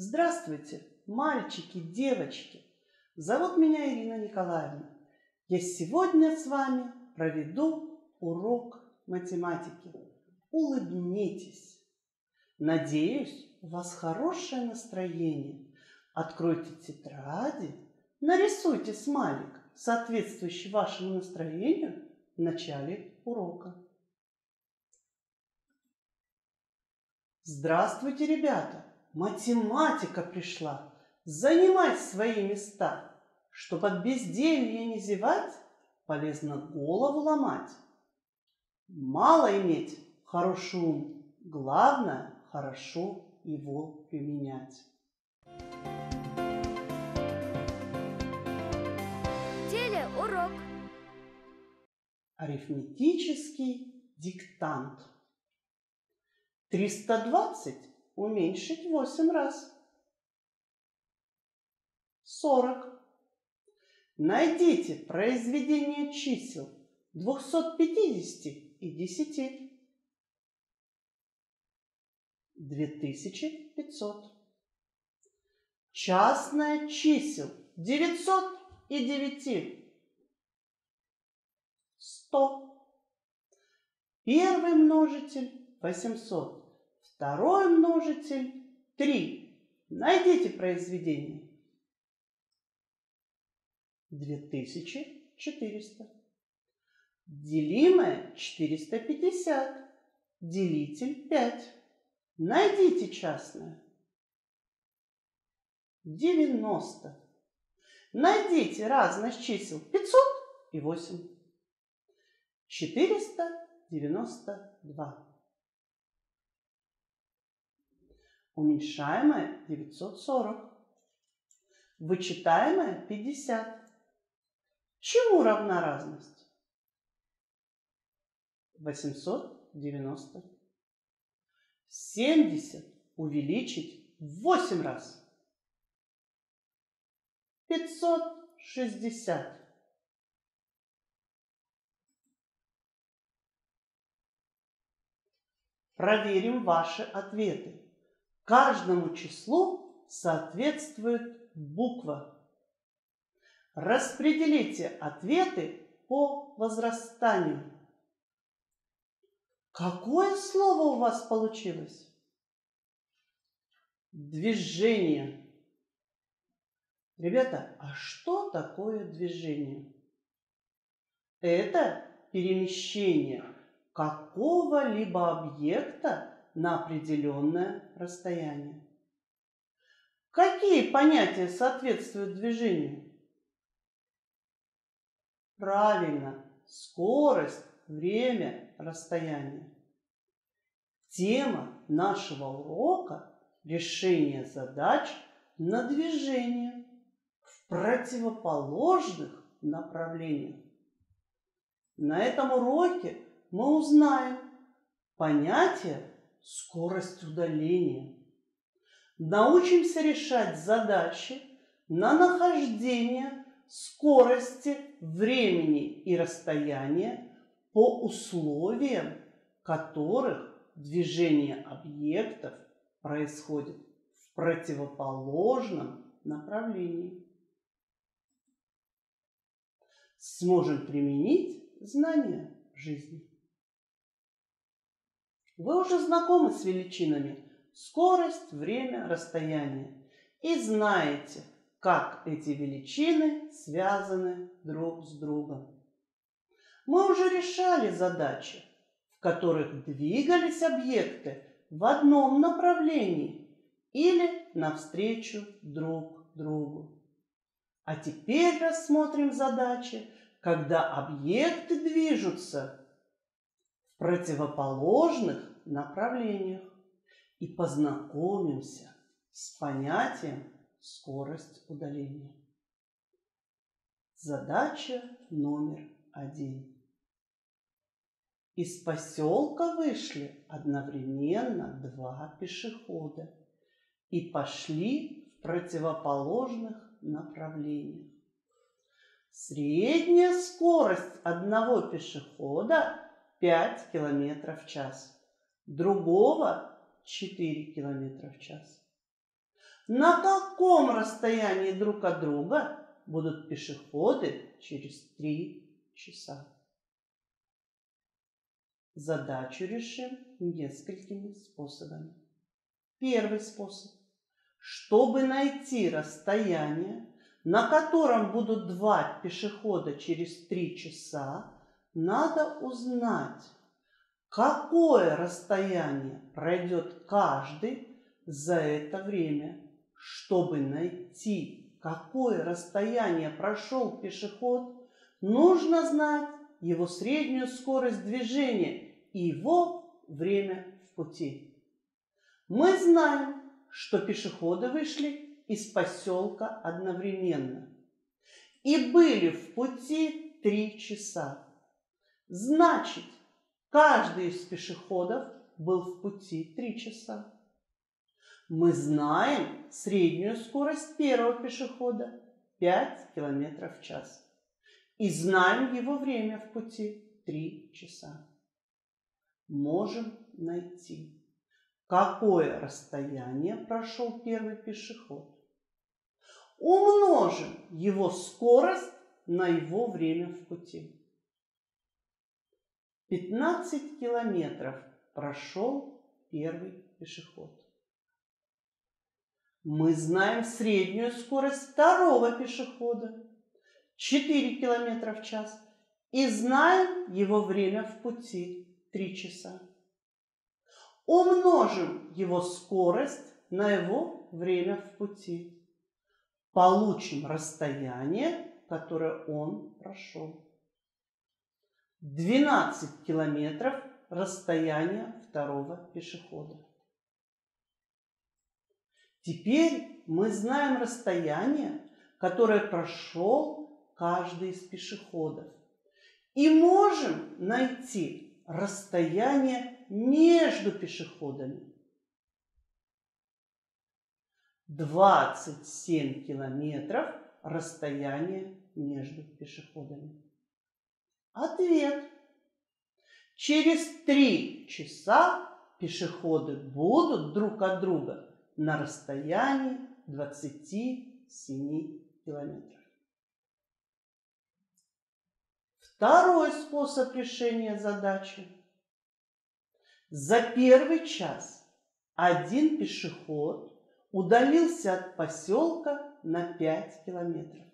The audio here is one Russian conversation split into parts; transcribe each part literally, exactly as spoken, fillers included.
Здравствуйте, мальчики, девочки! Зовут меня Ирина Николаевна. Я сегодня с вами проведу урок математики. Улыбнитесь! Надеюсь, у вас хорошее настроение. Откройте тетради, нарисуйте смайлик, соответствующий вашему настроению в начале урока. Здравствуйте, ребята! Математика пришла! Занимать свои места! Чтобы от безделья не зевать, полезно голову ломать. Мало иметь хороший ум, главное хорошо его применять. Телеурок. Арифметический диктант. триста двадцать уменьшить восемь раз. сорок. Найдите произведение чисел двухсот пятидесяти и десяти. две тысячи пятьсот. Частное чисел девятьсот и девяти. сто. Первый множитель восемьсот. Второй множитель три. Найдите произведение. две тысячи четыреста. Делимое четыреста пятьдесят. Делитель пять. Найдите частное. девяносто. Найдите разность чисел пятьсот и восемь. четыреста девяносто два. Уменьшаемое девятьсот сорок. Вычитаемое пятьдесят. Чему равна разность? восемьсот девяносто. семьдесят увеличить в восемь раз. пятьсот шестьдесят. Проверим ваши ответы. Каждому числу соответствует буква. Распределите ответы по возрастанию. Какое слово у вас получилось? Движение. Ребята, а что такое движение? Это перемещение какого-либо объекта на определенное расстояние. Какие понятия соответствуют движению? Правильно, скорость, время, расстояние. Тема нашего урока – решение задач на движение в противоположных направлениях. На этом уроке мы узнаем понятие скорость удаления. Научимся решать задачи на нахождение скорости, времени и расстояния по условиям, в которых движение объектов происходит в противоположном направлении. Сможем применить знания в жизни. Вы уже знакомы с величинами скорость, время, расстояние и знаете, как эти величины связаны друг с другом. Мы уже решали задачи, в которых двигались объекты в одном направлении или навстречу друг другу. А теперь рассмотрим задачи, когда объекты движутся в противоположных направлениях и познакомимся с понятием скорость удаления. Задача номер один. Из поселка вышли одновременно два пешехода и пошли в противоположных направлениях. Средняя скорость одного пешехода пять километров в час, другого четыре километра в час. на каком расстоянии друг от друга будут пешеходы через три часа. Задачу решим несколькими способами. Первый способ. Чтобы найти расстояние, на котором будут два пешехода через три часа, надо узнать, какое расстояние пройдет каждый за это время. Чтобы найти, какое расстояние прошел пешеход, нужно знать его среднюю скорость движения и его время в пути. Мы знаем, что пешеходы вышли из поселка одновременно и были в пути три часа. Значит, каждый из пешеходов был в пути три часа. Мы знаем среднюю скорость первого пешехода – пять километров в час. И знаем его время в пути – три часа. Можем найти, какое расстояние прошел первый пешеход. Умножим его скорость на его время в пути. пятнадцать километров прошел первый пешеход. Мы знаем среднюю скорость второго пешехода – четыре километра в час. И знаем его время в пути – три часа. Умножим его скорость на его время в пути. Получим расстояние, которое он прошел. двенадцать километров расстояние второго пешехода. Теперь мы знаем расстояние, которое прошел каждый из пешеходов. И можем найти расстояние между пешеходами. двадцать семь километров расстояние между пешеходами. Ответ. Через три часа пешеходы будут друг от друга на расстоянии двадцати семи километров. Второй способ решения задачи. За первый час один пешеход удалился от поселка на пять километров.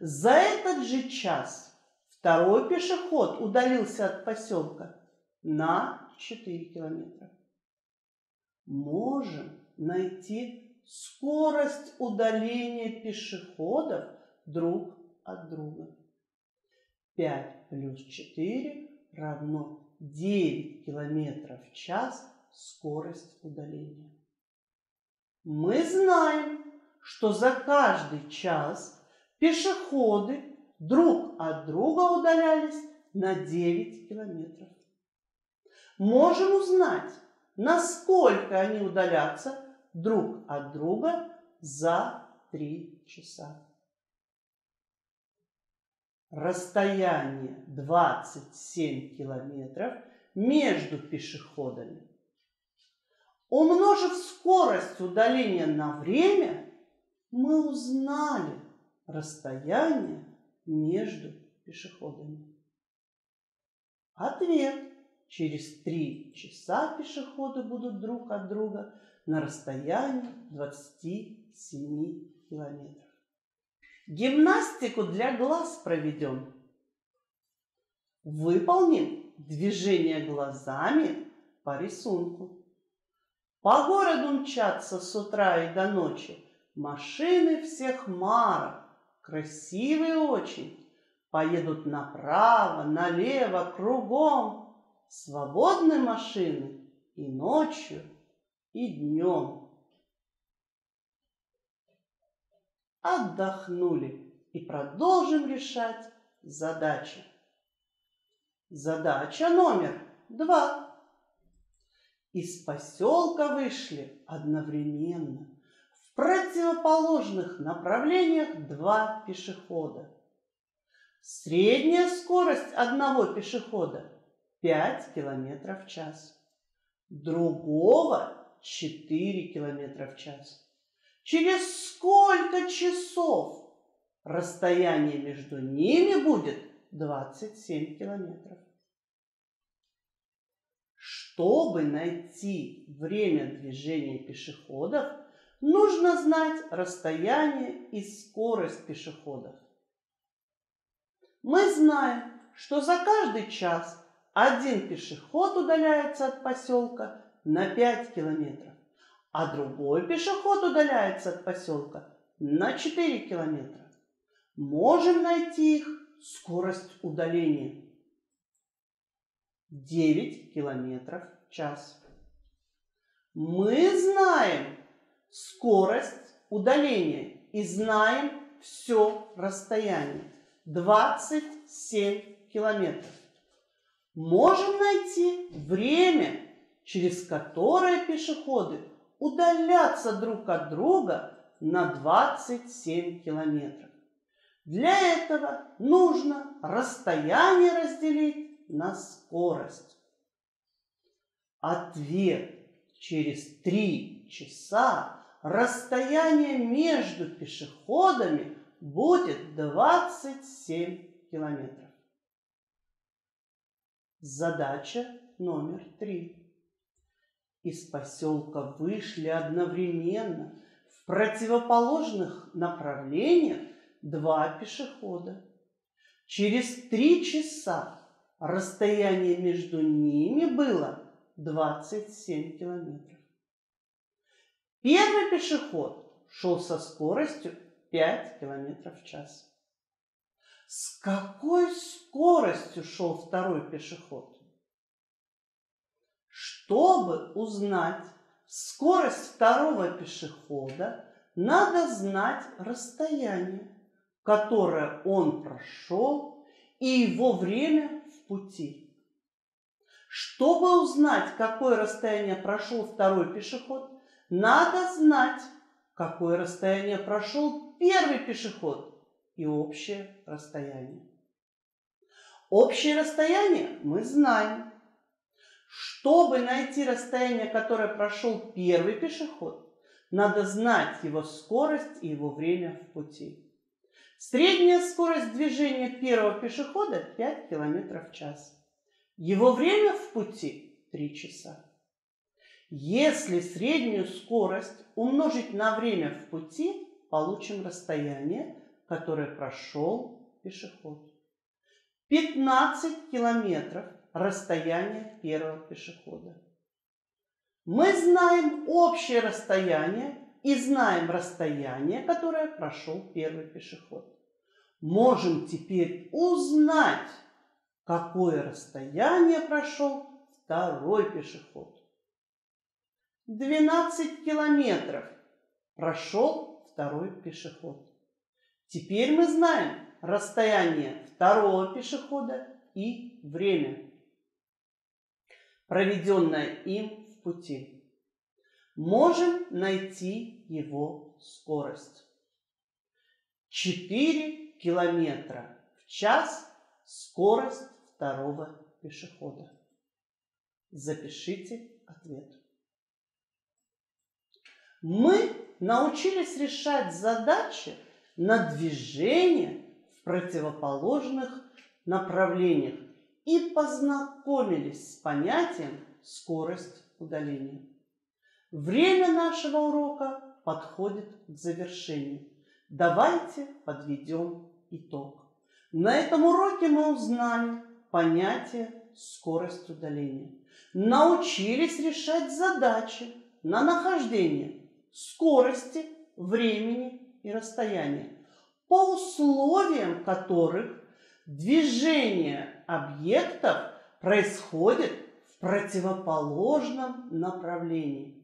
За этот же час второй пешеход удалился от поселка на четыре километра. Можем найти скорость удаления пешеходов друг от друга. пять плюс четыре равно девять километров в час скорость удаления. Мы знаем, что за каждый час пешеходы друг от друга удалялись на девять километров. Можем узнать, насколько они удалятся друг от друга за три часа. Расстояние двадцать семь километров между пешеходами. Умножив скорость удаления на время, мы узнали расстояние между пешеходами. Ответ. Через три часа пешеходы будут друг от друга на расстоянии двадцати семи километров. Гимнастику для глаз проведем. Выполним движение глазами по рисунку. По городу мчатся с утра и до ночи машины всех марок. Красивые очень, поедут направо, налево, кругом. Свободны машины и ночью, и днем. Отдохнули и продолжим решать задачи. Задача номер два. Из поселка вышли одновременно в противоположных направлениях два пешехода. Средняя скорость одного пешехода – пять километров в час. Другого – четыре километра в час. Через сколько часов? Расстояние между ними будет двадцать семь километров. Чтобы найти время движения пешеходов, нужно знать расстояние и скорость пешеходов. Мы знаем, что за каждый час один пешеход удаляется от поселка на пять километров, а другой пешеход удаляется от поселка на четыре километра. Можем найти их скорость удаления. девять километров в час. Мы знаем скорость удаления и знаем все расстояние. двадцать семь километров. Можем найти время, через которое пешеходы удалятся друг от друга на двадцать семь километров. Для этого нужно расстояние разделить на скорость. Ответ. Через три часа расстояние между пешеходами будет двадцать семь километров. Задача номер три. Из поселка вышли одновременно в противоположных направлениях два пешехода. Через три часа расстояние между ними было двадцать семь километров. Первый пешеход шел со скоростью пять километров в час. С какой скоростью шел второй пешеход? Чтобы узнать скорость второго пешехода, надо знать расстояние, которое он прошел, и его время в пути. Чтобы узнать, какое расстояние прошел второй пешеход, надо знать, какое расстояние прошел первый пешеход и общее расстояние. Общее расстояние мы знаем. Чтобы найти расстояние, которое прошел первый пешеход, надо знать его скорость и его время в пути. Средняя скорость движения первого пешехода пять километров в час. Его время в пути три часа. Если среднюю скорость умножить на время в пути, получим расстояние, которое прошел пешеход. пятнадцать километров расстояние первого пешехода. Мы знаем общее расстояние и знаем расстояние, которое прошел первый пешеход. Можем теперь узнать, какое расстояние прошел второй пешеход. двенадцать километров прошел второй пешеход. Теперь мы знаем расстояние второго пешехода и время, проведенное им в пути. Можем найти его скорость. четыре километра в час скорость второго пешехода. Запишите ответ. Мы научились решать задачи на движение в противоположных направлениях и познакомились с понятием скорость удаления. Время нашего урока подходит к завершению. Давайте подведем итог. На этом уроке мы узнали понятие скорость удаления. Научились решать задачи на нахождение скорости, времени и расстояния, по условиям которых движение объектов происходит в противоположном направлении.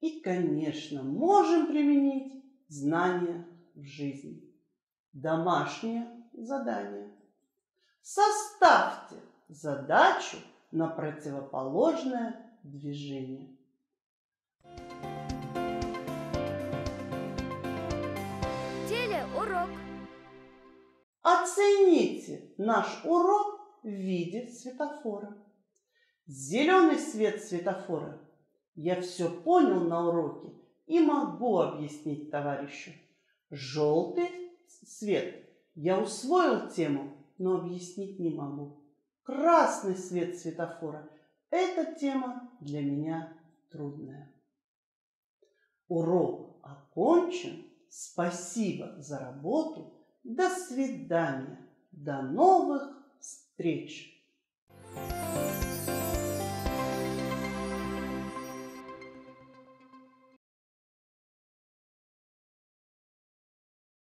И, конечно, можем применить знания в жизни. Домашнее задание. Составьте задачу на противоположное движение. Телеурок. Оцените наш урок в виде светофора. Зеленый свет светофора. Я все понял на уроке и могу объяснить товарищу. Желтый свет я усвоил тему, но объяснить не могу. Красный свет светофора – эта тема для меня трудная. Урок окончен. Спасибо за работу. До свидания. До новых встреч.